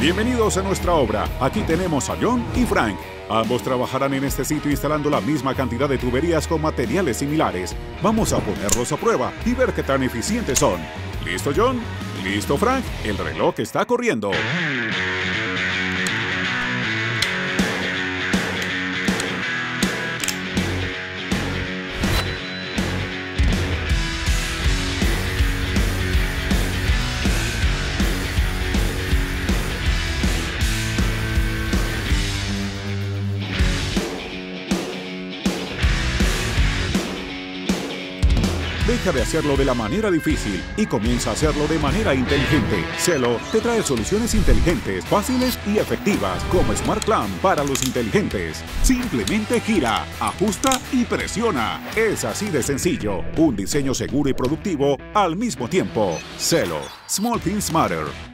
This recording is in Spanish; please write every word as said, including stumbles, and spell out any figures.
Bienvenidos a nuestra obra. Aquí tenemos a John y Frank. Ambos trabajarán en este sitio instalando la misma cantidad de tuberías con materiales similares. Vamos a ponerlos a prueba y ver qué tan eficientes son. ¿Listo, John? ¿Listo, Frank? El reloj está corriendo. Deja de hacerlo de la manera difícil y comienza a hacerlo de manera inteligente. CELO te trae soluciones inteligentes, fáciles y efectivas, como Smart Clamp para los inteligentes. Simplemente gira, ajusta y presiona. Es así de sencillo. Un diseño seguro y productivo al mismo tiempo. CELO. Small Things Matter.